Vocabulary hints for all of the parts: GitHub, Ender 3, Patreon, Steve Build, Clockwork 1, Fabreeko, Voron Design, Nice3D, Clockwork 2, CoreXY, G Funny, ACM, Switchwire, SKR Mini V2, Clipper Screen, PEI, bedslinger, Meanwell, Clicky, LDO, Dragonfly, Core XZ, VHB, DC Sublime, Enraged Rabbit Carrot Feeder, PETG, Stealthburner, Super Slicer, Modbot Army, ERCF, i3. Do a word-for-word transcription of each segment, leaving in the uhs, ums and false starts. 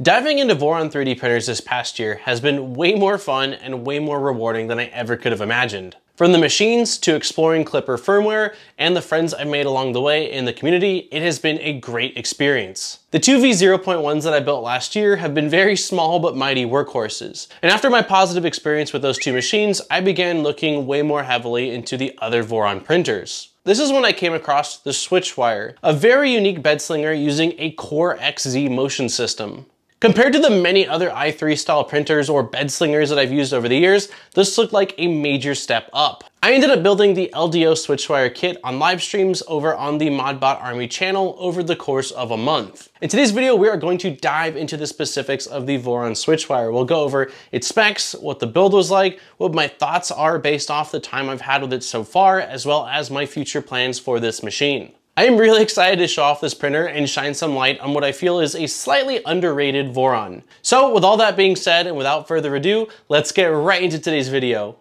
Diving into Voron three D printers this past year has been way more fun and way more rewarding than I ever could have imagined. From the machines to exploring Clipper firmware and the friends I've made along the way in the community, it has been a great experience. The two V zero point ones that I built last year have been very small but mighty workhorses. And after my positive experience with those two machines, I began looking way more heavily into the other Voron printers. This is when I came across the Switchwire, a very unique bedslinger using a Core X Z motion system. Compared to the many other i three style printers or bedslingers that I've used over the years, this looked like a major step up. I ended up building the L D O Switchwire kit on live streams over on the Modbot Army channel over the course of a month. In today's video, we are going to dive into the specifics of the Voron Switchwire. We'll go over its specs, what the build was like, what my thoughts are based off the time I've had with it so far, as well as my future plans for this machine. I am really excited to show off this printer and shine some light on what I feel is a slightly underrated Voron. So with all that being said, and without further ado, let's get right into today's video.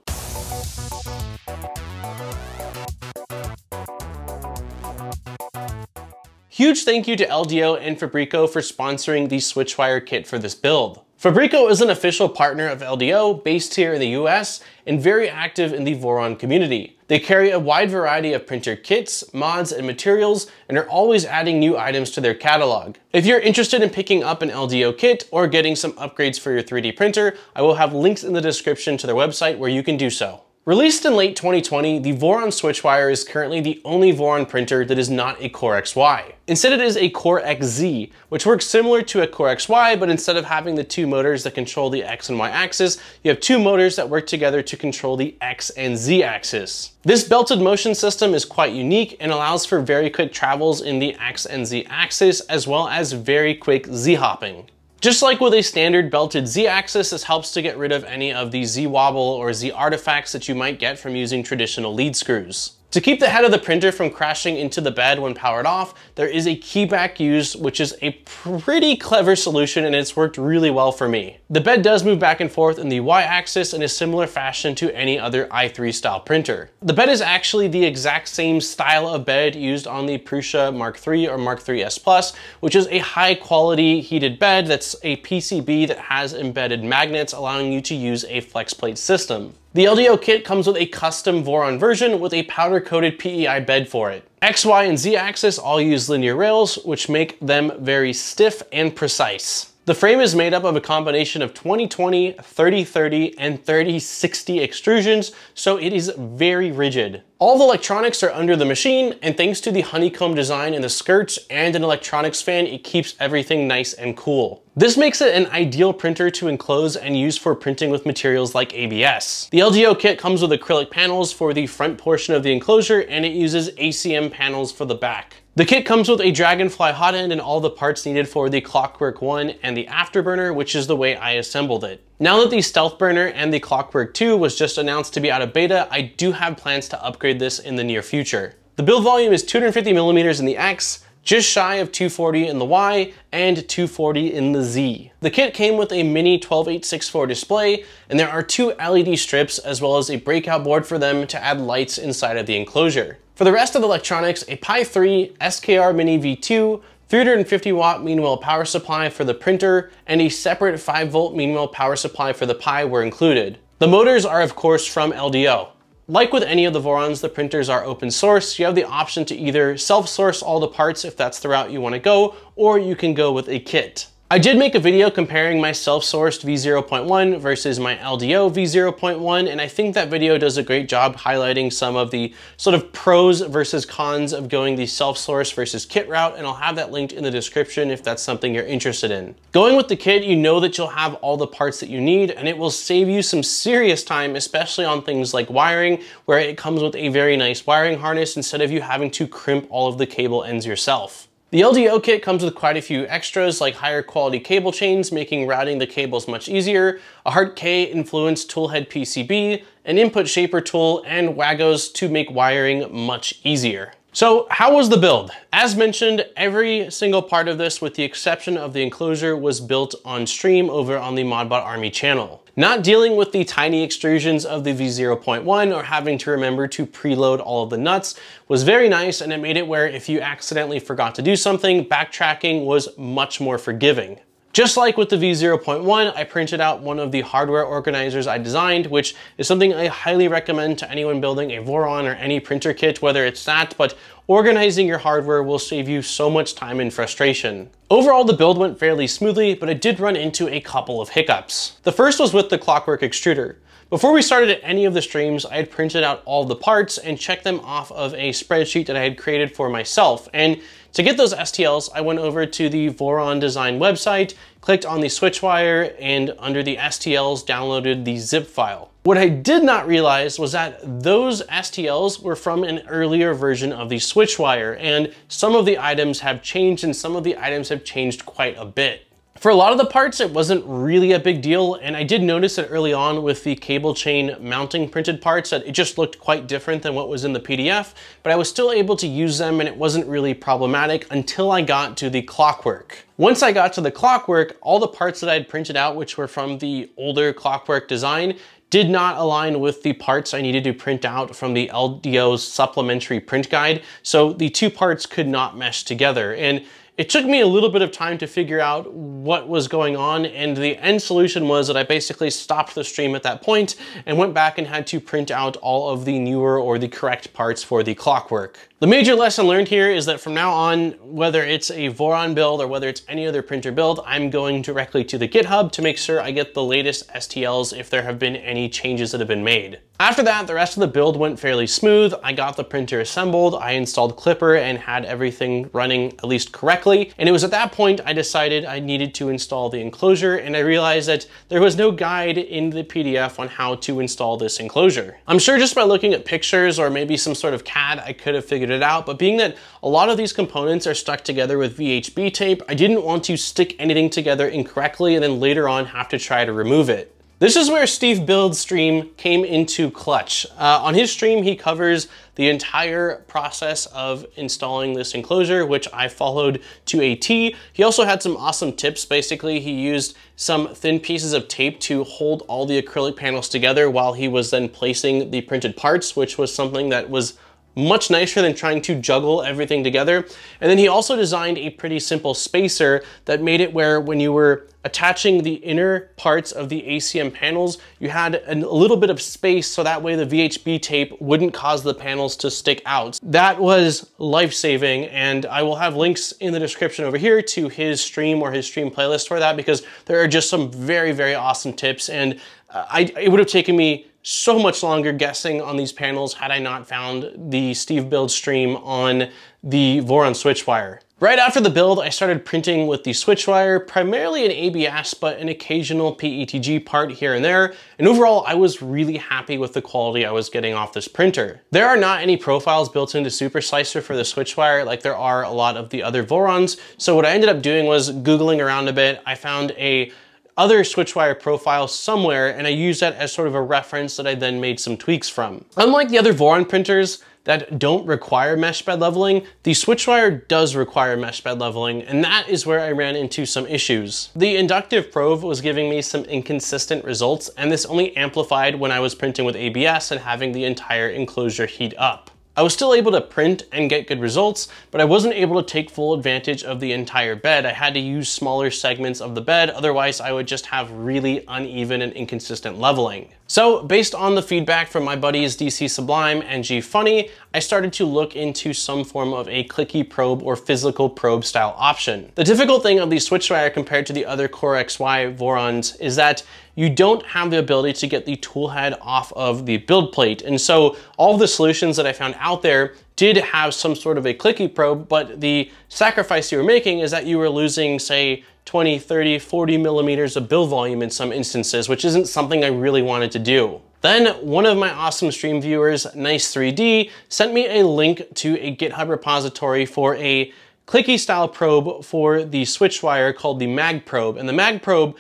Huge thank you to L D O and Fabreeko for sponsoring the Switchwire kit for this build. Fabreeko is an official partner of L D O based here in the U S and very active in the Voron community. They carry a wide variety of printer kits, mods, and materials, and are always adding new items to their catalog. If you're interested in picking up an L D O kit or getting some upgrades for your three D printer, I will have links in the description to their website where you can do so. Released in late twenty twenty, the Voron Switchwire is currently the only Voron printer that is not a Core X Y. Instead, it is a Core X Z, which works similar to a Core X Y, but instead of having the two motors that control the X and Y axis, you have two motors that work together to control the X and Z axis. This belted motion system is quite unique and allows for very quick travels in the X and Z axis, as well as very quick Z hopping. Just like with a standard belted Z-axis, this helps to get rid of any of the Z-wobble or Z-artifacts that you might get from using traditional lead screws. To keep the head of the printer from crashing into the bed when powered off, there is a keyback used, which is a pretty clever solution and it's worked really well for me. The bed does move back and forth in the Y-axis in a similar fashion to any other i three style printer. The bed is actually the exact same style of bed used on the Prusa Mark three or Mark three S Plus, which is a high quality heated bed that's a P C B that has embedded magnets allowing you to use a flex plate system. The L D O kit comes with a custom Voron version with a powder coated P E I bed for it. X, Y, and Z axis all use linear rails, which make them very stiff and precise. The frame is made up of a combination of twenty twenty, thirty thirty, and thirty sixty extrusions, so it is very rigid. All the electronics are under the machine, and thanks to the honeycomb design in the skirts and an electronics fan, it keeps everything nice and cool. This makes it an ideal printer to enclose and use for printing with materials like A B S. The L D O kit comes with acrylic panels for the front portion of the enclosure, and it uses A C M panels for the back. The kit comes with a Dragonfly hot end and all the parts needed for the Clockwork one and the Afterburner, which is the way I assembled it. Now that the Stealthburner and the Clockwork two was just announced to be out of beta, I do have plans to upgrade this in the near future. The build volume is two hundred fifty millimeters in the X, just shy of two forty in the Y, and two forty in the Z. The kit came with a mini twelve eight sixty-four display, and there are two L E D strips as well as a breakout board for them to add lights inside of the enclosure. For the rest of the electronics, a Pi three, S K R Mini V two, three hundred fifty watt Meanwell power supply for the printer, and a separate five volt Meanwell power supply for the Pi were included. The motors are of course from L D O. Like with any of the Vorons, the printers are open source. You have the option to either self-source all the parts if that's the route you want to go, or you can go with a kit. I did make a video comparing my self-sourced V zero point one versus my L D O V zero point one, and I think that video does a great job highlighting some of the sort of pros versus cons of going the self-source versus kit route, and I'll have that linked in the description if that's something you're interested in. Going with the kit, you know that you'll have all the parts that you need, and it will save you some serious time, especially on things like wiring, where it comes with a very nice wiring harness instead of you having to crimp all of the cable ends yourself. The L D O kit comes with quite a few extras like higher quality cable chains, making routing the cables much easier, a hard K influenced toolhead P C B, an input shaper tool, and waggos to make wiring much easier. So how was the build? As mentioned, every single part of this, with the exception of the enclosure, was built on stream over on the Modbot Army channel. Not dealing with the tiny extrusions of the V zero point one or having to remember to preload all of the nuts was very nice, and it made it where if you accidentally forgot to do something, backtracking was much more forgiving. Just like with the V zero point one, I printed out one of the hardware organizers I designed, which is something I highly recommend to anyone building a Voron or any printer kit, whether it's that, but organizing your hardware will save you so much time and frustration. Overall, the build went fairly smoothly, but I did run into a couple of hiccups. The first was with the Clockwork extruder. Before we started any of the streams, I had printed out all the parts and checked them off of a spreadsheet that I had created for myself. And to get those S T Ls, I went over to the Voron Design website, clicked on the Switchwire, and under the S T Ls, downloaded the zip file. What I did not realize was that those S T Ls were from an earlier version of the Switchwire, and some of the items have changed and some of the items have changed quite a bit. For a lot of the parts, it wasn't really a big deal, and I did notice it early on with the cable chain mounting printed parts that it just looked quite different than what was in the P D F, but I was still able to use them and it wasn't really problematic until I got to the Clockwork. Once I got to the Clockwork, all the parts that I had printed out, which were from the older Clockwork design, did not align with the parts I needed to print out from the L D O's supplementary print guide, so the two parts could not mesh together. And it took me a little bit of time to figure out what was going on, and the end solution was that I basically stopped the stream at that point and went back and had to print out all of the newer or the correct parts for the Clockwork. The major lesson learned here is that from now on, whether it's a Voron build or whether it's any other printer build, I'm going directly to the GitHub to make sure I get the latest S T Ls if there have been any changes that have been made. After that, the rest of the build went fairly smooth. I got the printer assembled, I installed Clipper and had everything running at least correctly. And it was at that point I decided I needed to install the enclosure, and I realized that there was no guide in the P D F on how to install this enclosure. I'm sure just by looking at pictures or maybe some sort of C A D, I could have figured it out, but being that a lot of these components are stuck together with V H B tape, I didn't want to stick anything together incorrectly and then later on have to try to remove it. This is where Steve Build's stream came into clutch. Uh, on his stream, he covers the entire process of installing this enclosure, which I followed to a T. He also had some awesome tips. Basically, he used some thin pieces of tape to hold all the acrylic panels together while he was then placing the printed parts, which was something that was much nicer than trying to juggle everything together. And then he also designed a pretty simple spacer that made it where when you were attaching the inner parts of the A C M panels, you had a little bit of space so that way the V H B tape wouldn't cause the panels to stick out. That was life-saving, and I will have links in the description over here to his stream or his stream playlist for that, because there are just some very, very awesome tips, and I, it would have taken me so much longer guessing on these panels had I not found the Steve Build stream on the Voron Switchwire. Right after the build, I started printing with the Switchwire, primarily an A B S, but an occasional P E T G part here and there. And overall, I was really happy with the quality I was getting off this printer. There are not any profiles built into Super Slicer for the Switchwire like there are a lot of the other Vorons. So what I ended up doing was Googling around a bit. I found a other Switchwire profile somewhere, and I used that as sort of a reference that I then made some tweaks from. Unlike the other Voron printers that don't require mesh bed leveling, the Switchwire does require mesh bed leveling, and that is where I ran into some issues. The inductive probe was giving me some inconsistent results, and this only amplified when I was printing with A B S and having the entire enclosure heat up. I was still able to print and get good results, but I wasn't able to take full advantage of the entire bed. I had to use smaller segments of the bed, otherwise I would just have really uneven and inconsistent leveling. So based on the feedback from my buddies D C Sublime and G Funny, I started to look into some form of a Clicky probe or physical probe style option. The difficult thing of the Switchwire compared to the other Core X Y Vorons is that you don't have the ability to get the tool head off of the build plate. And so all the solutions that I found out there did have some sort of a Clicky probe, but the sacrifice you were making is that you were losing, say, twenty, thirty, forty millimeters of build volume in some instances, which isn't something I really wanted to do. Then one of my awesome stream viewers, Nice three D, sent me a link to a GitHub repository for a Clicky style probe for the Switchwire called the MagProbe. And the MagProbe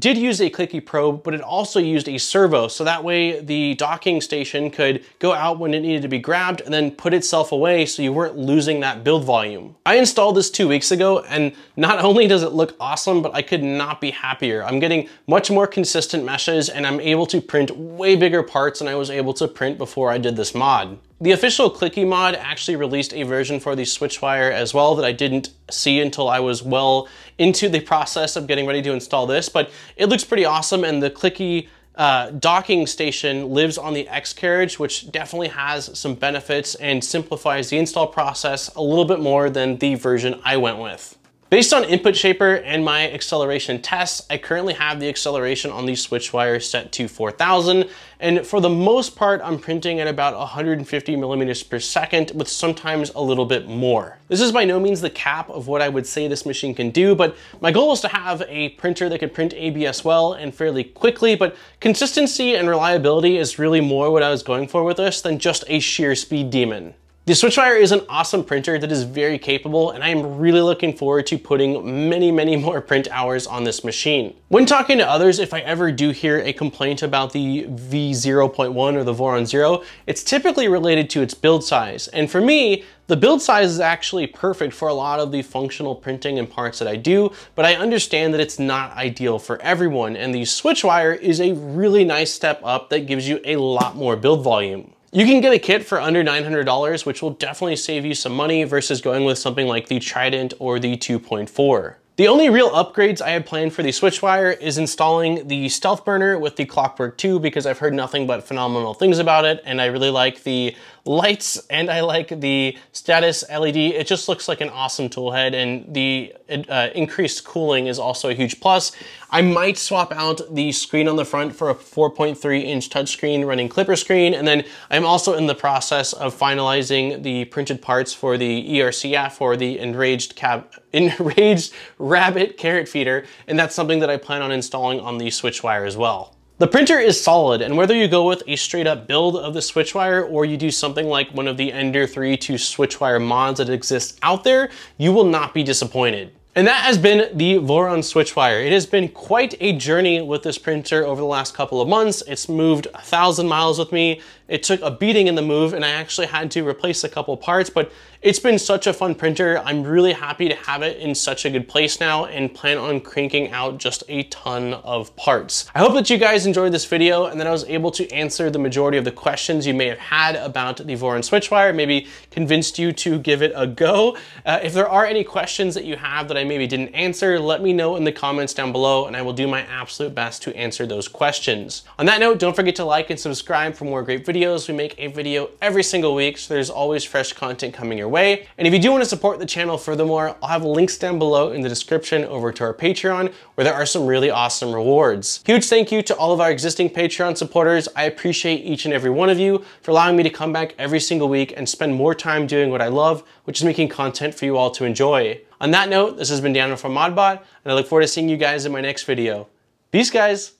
did use a Clicky probe, but it also used a servo. So that way the docking station could go out when it needed to be grabbed and then put itself away so you weren't losing that build volume. I installed this two weeks ago, and not only does it look awesome, but I could not be happier. I'm getting much more consistent meshes, and I'm able to print way bigger parts than I was able to print before I did this mod. The official Clicky mod actually released a version for the Switchwire as well that I didn't see until I was well into the process of getting ready to install this, but it looks pretty awesome, and the Clicky Uh, docking station lives on the X carriage, which definitely has some benefits and simplifies the install process a little bit more than the version I went with. Based on input shaper and my acceleration tests, I currently have the acceleration on the Switchwire set to four thousand. And for the most part, I'm printing at about one hundred fifty millimeters per second, with sometimes a little bit more. This is by no means the cap of what I would say this machine can do, but my goal is to have a printer that could print A B S well and fairly quickly, but consistency and reliability is really more what I was going for with this than just a sheer speed demon. The Switchwire is an awesome printer that is very capable, and I am really looking forward to putting many, many more print hours on this machine. When talking to others, if I ever do hear a complaint about the V zero point one or the Voron Zero, it's typically related to its build size. And for me, the build size is actually perfect for a lot of the functional printing and parts that I do, but I understand that it's not ideal for everyone, and the Switchwire is a really nice step up that gives you a lot more build volume. You can get a kit for under nine hundred dollars, which will definitely save you some money versus going with something like the Trident or the two point four. The only real upgrades I had planned for the Switchwire is installing the Stealthburner with the Clockwork two, because I've heard nothing but phenomenal things about it, and I really like the lights and I like the status L E D. It just looks like an awesome tool head, and the uh, increased cooling is also a huge plus. I might swap out the screen on the front for a four point three inch touchscreen running Clipper Screen, and then I'm also in the process of finalizing the printed parts for the E R C F, or the Enraged, Cab Enraged Rabbit Carrot Feeder, and that's something that I plan on installing on the Switchwire as well. The printer is solid, and whether you go with a straight up build of the Switchwire or you do something like one of the Ender three to Switchwire mods that exists out there, you will not be disappointed. And that has been the Voron Switchwire. It has been quite a journey with this printer over the last couple of months. It's moved a thousand miles with me. It took a beating in the move, and I actually had to replace a couple parts, but it's been such a fun printer. I'm really happy to have it in such a good place now, and plan on cranking out just a ton of parts. I hope that you guys enjoyed this video and that I was able to answer the majority of the questions you may have had about the Voron Switchwire, maybe convinced you to give it a go. Uh, if there are any questions that you have that I maybe didn't answer, let me know in the comments down below, and I will do my absolute best to answer those questions. On that note, don't forget to like and subscribe for more great videos. We make a video every single week, so there's always fresh content coming your way. And if you do want to support the channel furthermore, I'll have links down below in the description over to our Patreon, where there are some really awesome rewards. Huge thank you to all of our existing Patreon supporters. I appreciate each and every one of you for allowing me to come back every single week and spend more time doing what I love, which is making content for you all to enjoy. On that note, this has been Daniel from Modbot, and I look forward to seeing you guys in my next video. Peace, guys.